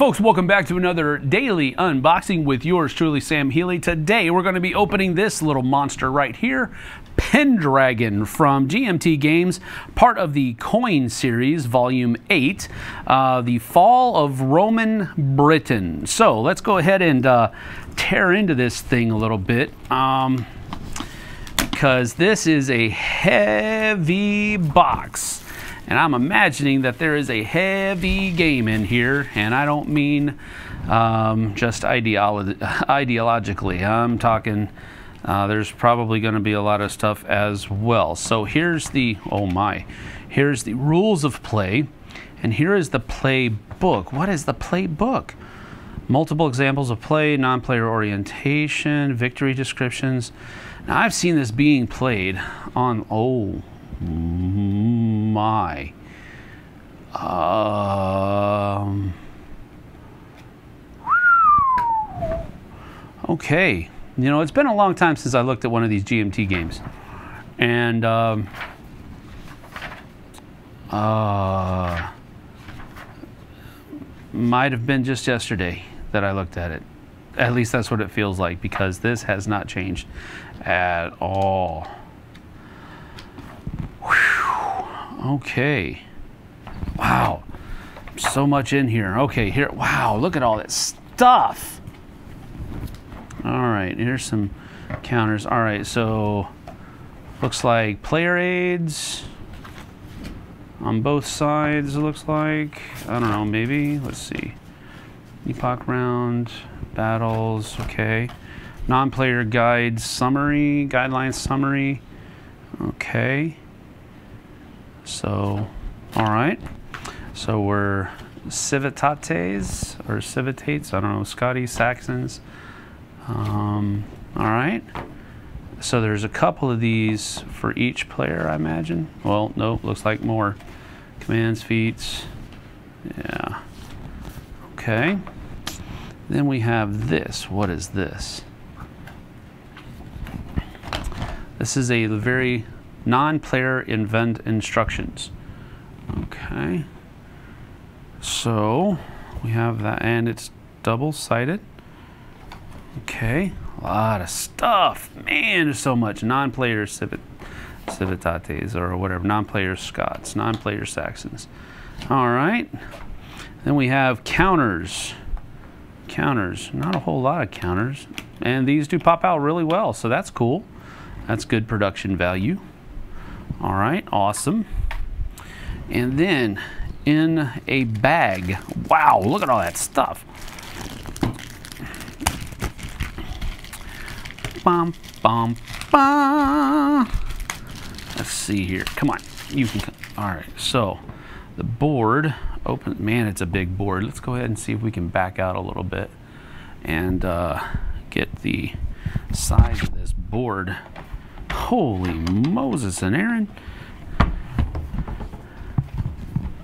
folks, welcome back to another daily unboxing with yours truly, Sam Healy. Today we're going to be opening this little monster right here, Pendragon from GMT Games, part of the Coin Series, Volume 8, The Fall of Roman Britain. So let's go ahead and tear into this thing a little bit, because this is a heavy box. And I'm imagining that there is a heavy game in here, and I don't mean just ideologically. I'm talking there's probably going to be a lot of stuff as well. So here's the, oh my, here's the rules of play, and here is the playbook. What is the playbook? Multiple examples of play, non-player orientation, victory descriptions. Now I've seen this being played on, oh my, okay, you know, it's been a long time since I looked at one of these GMT games, and might have been just yesterday that I looked at it. At least that's what it feels like, because this has not changed at all. Okay, wow, so much in here. Okay, here, wow, look at all that stuff. All right, here's some counters. All right, so looks like player aids on both sides, it looks like. I don't know, maybe, let's see. Epoch round, battles, okay. Non-player guide summary, guideline summary, okay. So, all right. So we're Civitates or Civitates. I don't know, Scotty, Saxons. All right. So there's a couple of these for each player, I imagine. Well, no, looks like more. Commands, feats. Yeah. Okay. Then we have this. What is this? This is a very non-player invent instructions. Okay, so we have that, and it's double-sided. Okay, a lot of stuff, man. There's so much. Non-player Civitates or whatever, non-player Scots, non-player Saxons. All right, then we have counters. Counters, not a whole lot of counters, and these do pop out really well, so that's cool. That's good production value. All right, awesome. And then in a bag, wow, look at all that stuff. Bum, bum, bum. Let's see here. Come on, you can come. All right, so the board open. Man, it's a big board. Let's go ahead and see if we can back out a little bit and get the size of this board. Holy Moses and Aaron.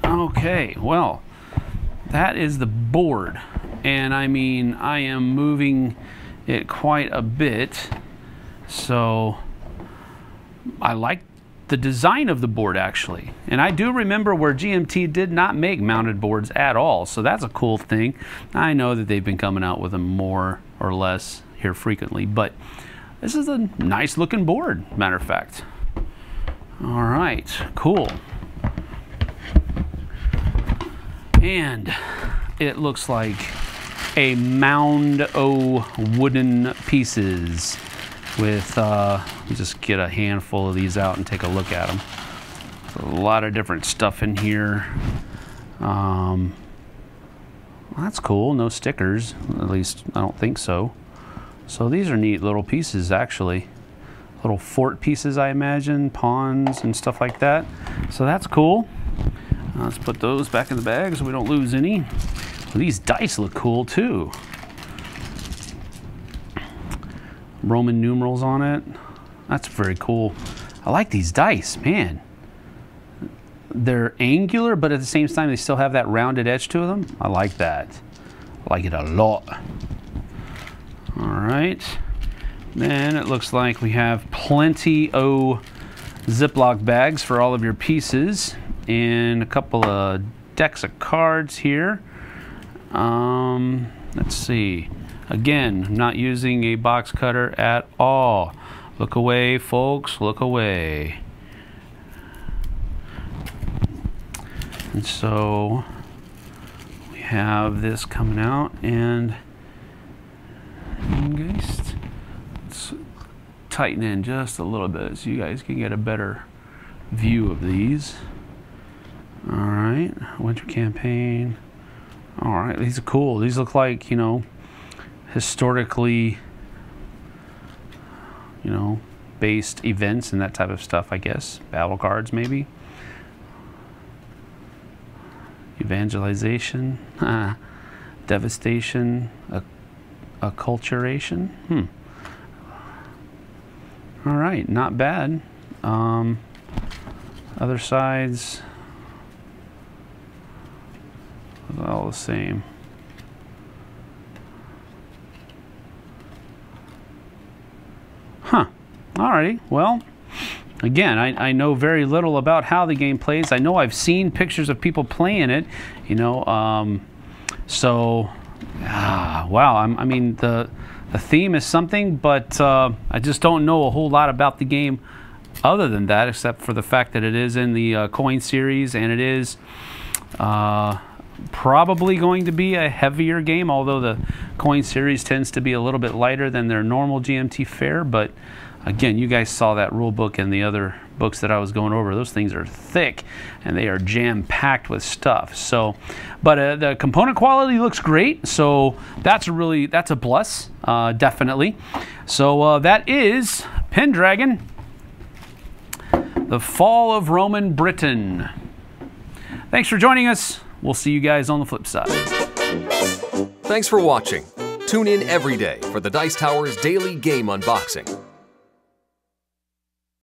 Okay, well, that is the board, and I mean, I am moving it quite a bit, so I like the design of the board, actually. And I do remember where GMT did not make mounted boards at all, so that's a cool thing. I know that they've been coming out with them more or less here frequently, but this is a nice looking board, matter of fact. All right, cool. And it looks like a mound of wooden pieces with, let me just get a handful of these out and take a look at them. There's a lot of different stuff in here. That's cool, no stickers, at least I don't think so. So these are neat little pieces, actually. Little fort pieces, I imagine, pawns and stuff like that. So that's cool. Let's put those back in the bag so we don't lose any. Well, these dice look cool too. Roman numerals on it. That's very cool. I like these dice, man. They're angular, but at the same time, they still have that rounded edge to them. I like that. I like it a lot. All right, then it looks like we have plenty of Ziploc bags for all of your pieces, and a couple of decks of cards here. Let's see. Again, not using a box cutter at all. Look away, folks, look away. And so we have this coming out, and let's tighten in just a little bit so you guys can get a better view of these. All right, winter campaign. All right, these are cool. These look like, you know, historically, you know, based events and that type of stuff, I guess. Battle cards, maybe. Evangelization, devastation, acculturation. All right, not bad. Other sides, all the same. Alrighty, well, again, I know very little about how the game plays. I know I've seen pictures of people playing it, you know, wow, I mean, the theme is something, but I just don't know a whole lot about the game other than that, except for the fact that it is in the Coin Series, and it is probably going to be a heavier game, although the Coin Series tends to be a little bit lighter than their normal GMT fare, but again, you guys saw that rule book and the other books that I was going over. Those things are thick, and they are jam-packed with stuff. So, but the component quality looks great, so that's a plus, definitely. So that is Pendragon: The Fall of Roman Britain. Thanks for joining us. We'll see you guys on the flip side. Thanks for watching. Tune in every day for the Dice Tower's daily game unboxing.